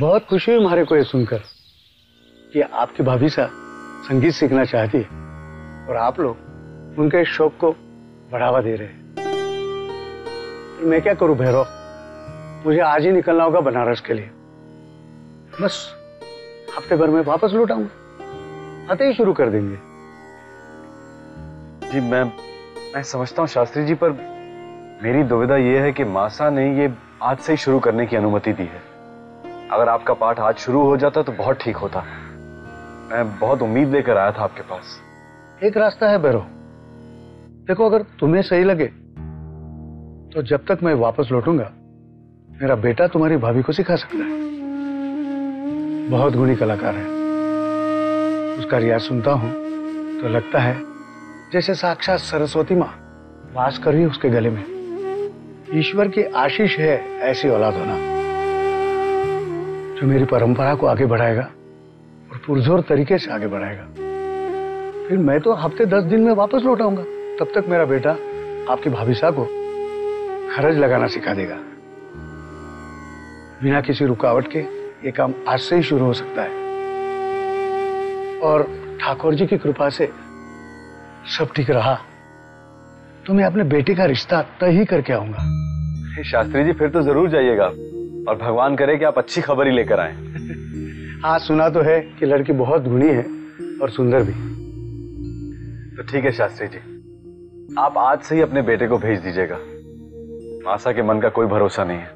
बहुत खुशी हुई हमारे को ये सुनकर कि आपकी भाभी साहब संगीत सीखना चाहती है और आप लोग उनके शौक को बढ़ावा दे रहे हैं। तो मैं क्या करूं भैरव, मुझे आज ही निकलना होगा बनारस के लिए। बस हफ्ते भर में वापस लौट आऊंगा, आते ही शुरू कर देंगे। जी मैं समझता हूँ शास्त्री जी, पर मेरी दुविधा यह है कि मासा ने ये आज से ही शुरू करने की अनुमति दी है। अगर आपका पाठ आज शुरू हो जाता तो बहुत ठीक होता। मैं बहुत उम्मीद लेकर आया था आपके पास। एक रास्ता है भैरव, देखो अगर तुम्हें सही लगे तो जब तक मैं वापस लौटूंगा मेरा बेटा तुम्हारी भाभी को सिखा सकता है। बहुत गुणी कलाकार है, उसका रियाज सुनता हूँ तो लगता है जैसे साक्षात सरस्वती माँ वास कर रही उसके गले में। ईश्वर की आशीष है ऐसी औलाद होना, जो मेरी परंपरा को आगे बढ़ाएगा और पुरजोर तरीके से आगे बढ़ाएगा। फिर मैं तो हफ्ते 10 दिन में वापस लौट आऊंगा, तब तक मेरा बेटा आपकी भाभी साहब को खर्च लगाना सिखा देगा। बिना किसी रुकावट के ये काम आज से ही शुरू हो सकता है। और ठाकुर जी की कृपा से सब ठीक रहा तो मैं अपने बेटे का रिश्ता तय ही करके आऊंगा। शास्त्री जी फिर तो जरूर जाइएगा, और भगवान करे कि आप अच्छी खबर ही लेकर आए। हाँ, सुना तो है कि लड़की बहुत गुणी है और सुंदर भी। तो ठीक है शास्त्री जी, आप आज से ही अपने बेटे को भेज दीजिएगा। मासा के मन का कोई भरोसा नहीं है,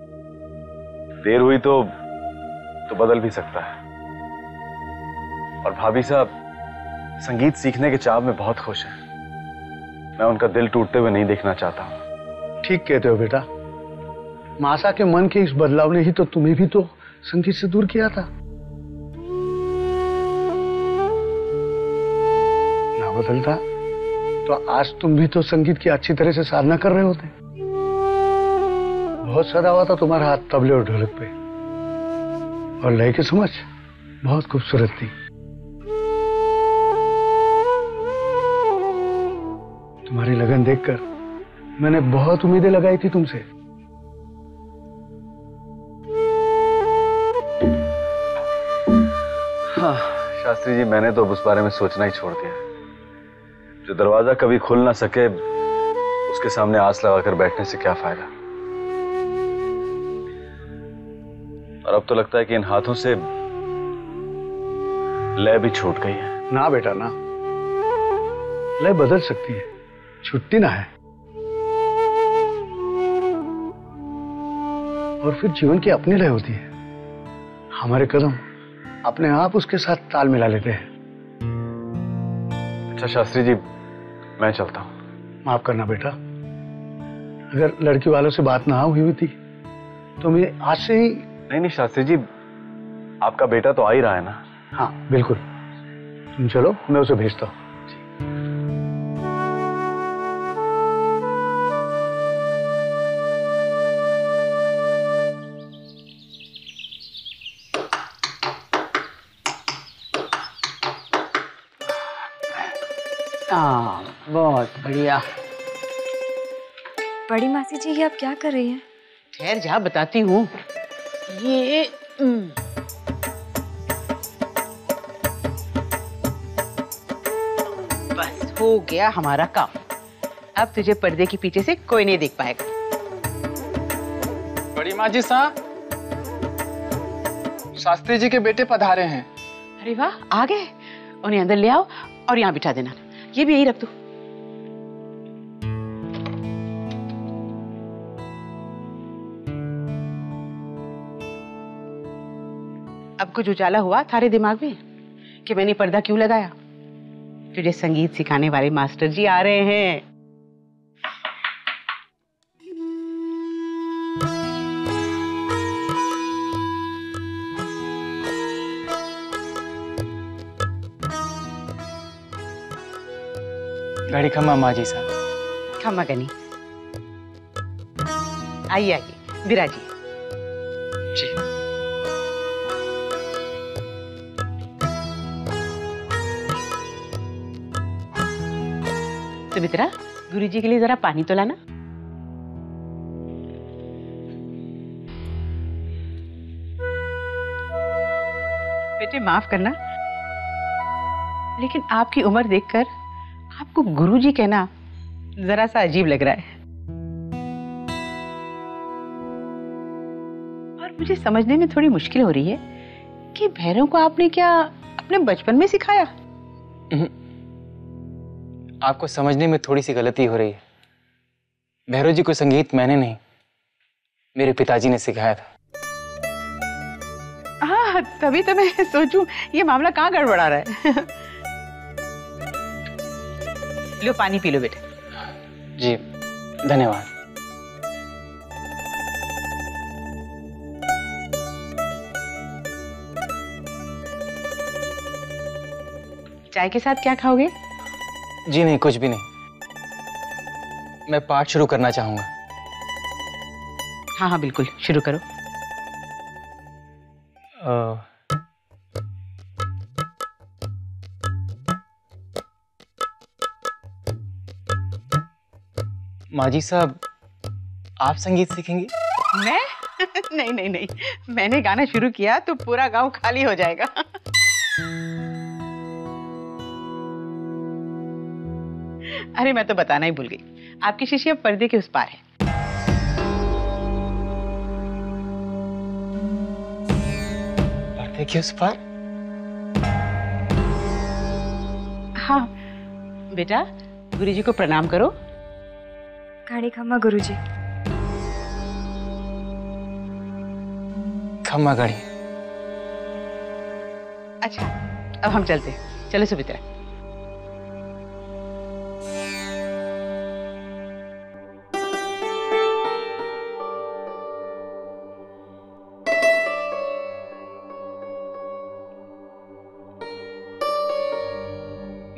देर हुई तो बदल भी सकता है। और भाभी साहब संगीत सीखने के चाव में बहुत खुश हैं। मैं उनका दिल टूटते हुए नहीं देखना चाहता हूँ। ठीक कहते हो बेटा, मासा के मन के इस बदलाव ने ही तो तुम्हें भी तो संगीत से दूर किया था। ना बदलता तो आज तुम भी तो संगीत की अच्छी तरह से साधना कर रहे होते। बहुत सदा हुआ था तुम्हारा हाथ तबले और ढोलक पे, और लय की समझ बहुत खूबसूरत थी। तुम्हारी लगन देखकर मैंने बहुत उम्मीदें लगाई थी तुमसे। हाँ शास्त्री जी, मैंने तो अब उस बारे में सोचना ही छोड़ दिया। जो दरवाजा कभी खुल ना सके उसके सामने आस लगाकर बैठने से क्या फायदा। और अब तो लगता है कि इन हाथों से लय भी छूट गई है। ना बेटा ना, लय बदल सकती है, छुट्टी ना है। और फिर जीवन की अपनी लय होती है, हमारे कदम अपने आप उसके साथ ताल मिला लेते हैं। अच्छा शास्त्री जी, मैं चलता हूँ। माफ करना बेटा, अगर लड़की वालों से बात ना हुई थी तो मैं आज से ही। नहीं शास्त्री जी, आपका बेटा तो आ ही रहा है ना। हाँ बिल्कुल, तुम चलो, मैं उसे भेजता हूँ। बहुत बढ़िया। बड़ी मासी जी, ये आप क्या कर रही हैं? ठहर जा, बताती हूँ। ये बस हो गया हमारा काम। अब तुझे पर्दे के पीछे से कोई नहीं देख पाएगा। बड़ी माँ जी साहब, शास्त्री जी के बेटे पधारे हैं। अरे वाह, आ गए। उन्हें अंदर ले आओ और यहाँ बिठा देना। ये भी यही रख दो। अब कुछ उजाला हुआ थारे दिमाग में कि मैंने पर्दा क्यों लगाया? तुझे संगीत सिखाने वाले मास्टर जी आ रहे हैं। गाड़ी खम्मा माजी साहब। खम्मा गनी, आइए आइए बिराजी। सुमित्रा, गुरुजी के लिए जरा पानी तो लाना। बेटे माफ करना, लेकिन आपकी उम्र देखकर आपको गुरुजी कहना जरा सा अजीब लग रहा है और मुझे समझने में थोड़ी मुश्किल हो रही है कि भैरव को आपने क्या अपने बचपन में सिखाया? आपको समझने में थोड़ी सी गलती हो रही है। भैरव जी को संगीत मैंने नहीं, मेरे पिताजी ने सिखाया था। हाँ, तभी तो मैं सोचूं ये मामला कहाँ गड़बड़ा रहा है। लो पानी पी लो बेटे। जी धन्यवाद। चाय के साथ क्या खाओगे? जी नहीं, कुछ भी नहीं। मैं पाठ शुरू करना चाहूंगा। हाँ हाँ बिल्कुल, शुरू करो। माजी साहब, आप संगीत सीखेंगे? मैं? नहीं नहीं नहीं, मैंने गाना शुरू किया तो पूरा गांव खाली हो जाएगा। अरे मैं तो बताना ही भूल गई, आपकी शिष्या पर्दे के उस पार है। पर्दे के उस पार? हाँ बेटा, गुरुजी को प्रणाम करो। खाड़ी खम्मा गुरुजी। खम्मा गाड़ी। अच्छा अब हम चलते हैं। चलो सुमित्रा।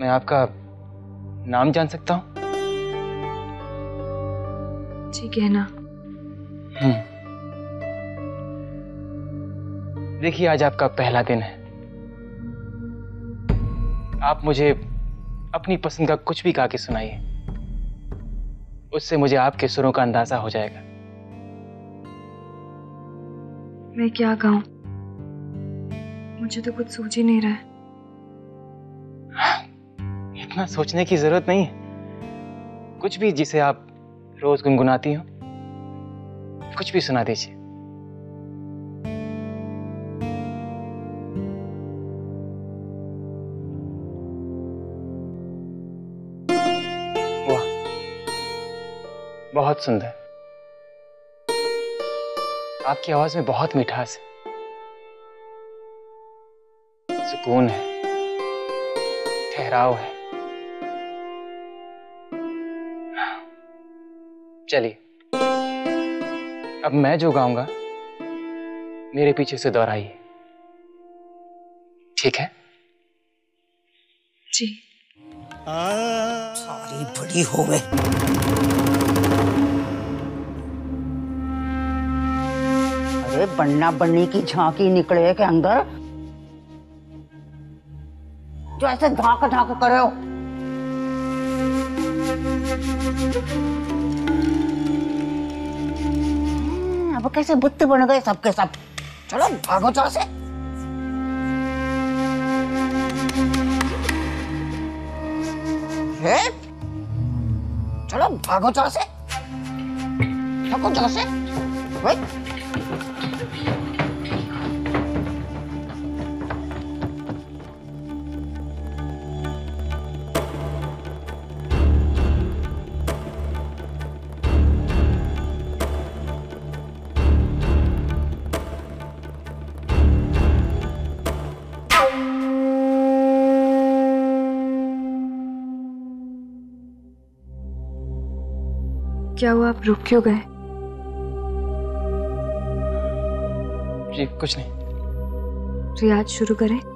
मैं आपका नाम जान सकता हूँ? ठीक है ना। देखिए आज आपका पहला दिन है, आप मुझे अपनी पसंद का कुछ भी गा के सुनाइए, उससे मुझे आपके सुरों का अंदाजा हो जाएगा। मैं क्या गाऊं? मुझे तो कुछ सूझ ही नहीं रहा है। ना सोचने की जरूरत नहीं है, कुछ भी जिसे आप रोज गुनगुनाती हो कुछ भी सुना दीजिए। वाह बहुत सुंदर, आपकी आवाज में बहुत मिठास है, सुकून है, ठहराव है। चलिए अब मैं जो गाऊंगा मेरे पीछे से दोहराइए, ठीक है? जी। सारी बड़ी हो गई। अरे बन्ना बन्नी की झांकी निकले के अंदर जो ऐसे झांक झांक करे हो। अब कैसे बुत्ते बन गए सबके सब। चलो भागो चलो से। चलो भागो चलो से। भागो चलो से। क्या हुआ, आप रुक क्यों गए? जी कुछ नहीं। रियाज शुरू करें?